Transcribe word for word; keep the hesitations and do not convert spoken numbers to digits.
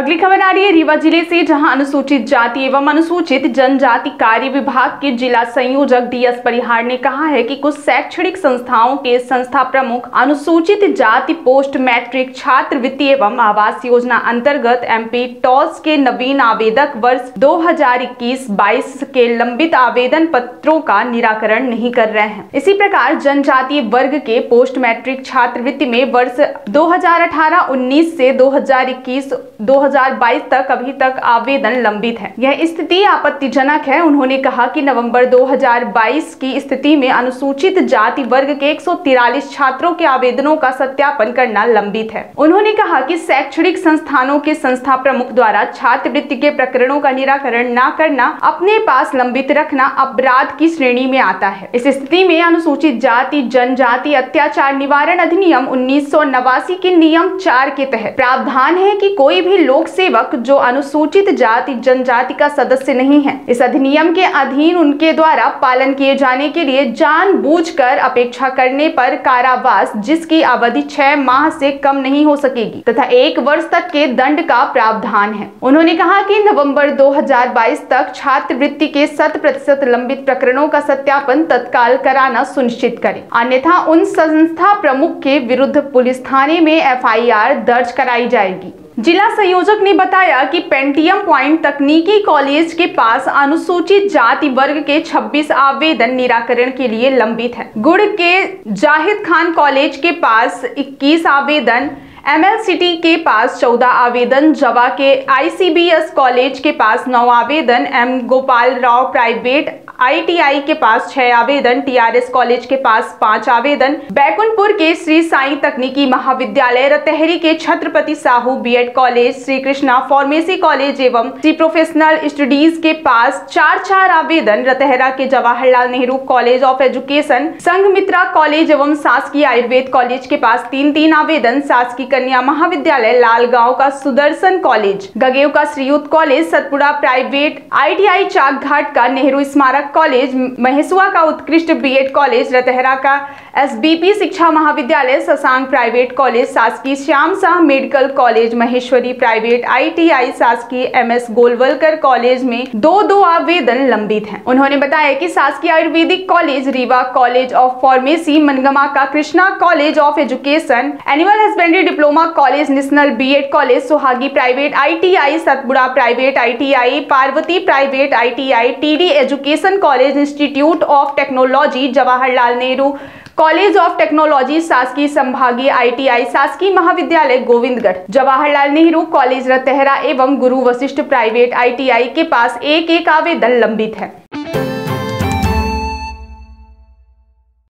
अगली खबर आ रही है रीवा जिले से, जहां अनुसूचित जाति एवं अनुसूचित जनजाति कार्य विभाग के जिला संयोजक डीएस परिहार ने कहा है कि कुछ शैक्षणिक संस्थाओं के संस्था प्रमुख अनुसूचित जाति पोस्ट मैट्रिक छात्रवृत्ति एवं आवास योजना अंतर्गत एमपी टॉप्स के नवीन आवेदक वर्ष दो हजार इक्कीस बाईस के लंबित आवेदन पत्रों का निराकरण नहीं कर रहे हैं। इसी प्रकार जनजातीय वर्ग के पोस्ट मैट्रिक छात्रवृत्ति में वर्ष दो हजार अठारह उन्नीस से दो हजार इक्कीस दो हजार बाईस तक अभी तक आवेदन लंबित है। यह स्थिति आपत्तिजनक है। उन्होंने कहा कि नवंबर दो हजार बाईस की स्थिति में अनुसूचित जाति वर्ग के एक सौ तैंतालीस छात्रों के आवेदनों का सत्यापन करना लंबित है। उन्होंने कहा कि शैक्षणिक संस्थानों के संस्था प्रमुख द्वारा छात्रवृत्ति के प्रकरणों का निराकरण न करना, अपने पास लंबित रखना अपराध की श्रेणी में आता है। इस स्थिति में अनुसूचित जाति जनजाति अत्याचार निवारण अधिनियम उन्नीस सौ नवासी के नियम चार के तहत प्रावधान है कि कोई भी लोक सेवक जो अनुसूचित जाति जनजाति का सदस्य नहीं है, इस अधिनियम के अधीन उनके द्वारा पालन किए जाने के लिए जानबूझकर अपेक्षा करने पर कारावास, जिसकी अवधि छह माह से कम नहीं हो सकेगी, तथा एक वर्ष तक के दंड का प्रावधान है। उन्होंने कहा कि नवंबर दो हजार बाईस तक छात्रवृत्ति के शत प्रतिशत लंबित प्रकरणों का सत्यापन तत्काल कराना सुनिश्चित करें, अन्यथा उन संस्था प्रमुख के विरुद्ध पुलिस थाने में एफ आई आर दर्ज कराई जाएगी। जिला संयोजक ने बताया कि पेंटियम पॉइंट तकनीकी कॉलेज के पास अनुसूचित जाति वर्ग के छब्बीस आवेदन निराकरण के लिए लंबित है। गुड़ के जाहिद खान कॉलेज के पास इक्कीस आवेदन, एमएल सिटी के पास चौदह आवेदन, जवा के I C B S college के पास नौ आवेदन, M Gopal Rao private I T I के पास छह आवेदन, टी आर एस कॉलेज के पास पांच आवेदन, बैकुनपुर के श्री साईं तकनीकी महाविद्यालय, रतहरी के Chhatrapati Sahu BEd college, Shri Krishna pharmacy college एवं श्री प्रोफेशनल स्टडीज के पास चार चार आवेदन, रतहरा के Jawaharlal Nehru college of education, Sangh Mitra college एवं शासकीय आयुर्वेद कॉलेज के पास तीन तीन आवेदन, शासकीय कन्या महाविद्यालय लाल गाँव का सुदर्शन कॉलेज, गगेव का Shriyuddh college, Satpura private I T I Chak Ghat का नेहरू स्मारक कॉलेज, महेसुआ का उत्कृष्ट बीएड कॉलेज, रतहरा का एसबीपी शिक्षा महाविद्यालय, ससांग प्राइवेट कॉलेज, शासकीय Shyam Shah medical college, Maheshwari private I T I, शासकीय एमएस गोलवलकर कॉलेज में दो दो आवेदन लंबित हैं। उन्होंने बताया कि शासकीय Ayurvedic college, Rewa college of pharmacy, मनगमा का Krishna college of education, animal husbandry diploma college, national BEd college, Suhagi private I T I, Satpura private I T I, Parvati private I T I, TD education college, institute of technology, Jawaharlal Nehru college of technology, शासकीय संभागीय I T I, शासकीय महाविद्यालय Govindgarh, Jawaharlal Nehru college Ratahara एवं Guru Vashishtha private I T I के पास एक एक आवेदन लंबित है।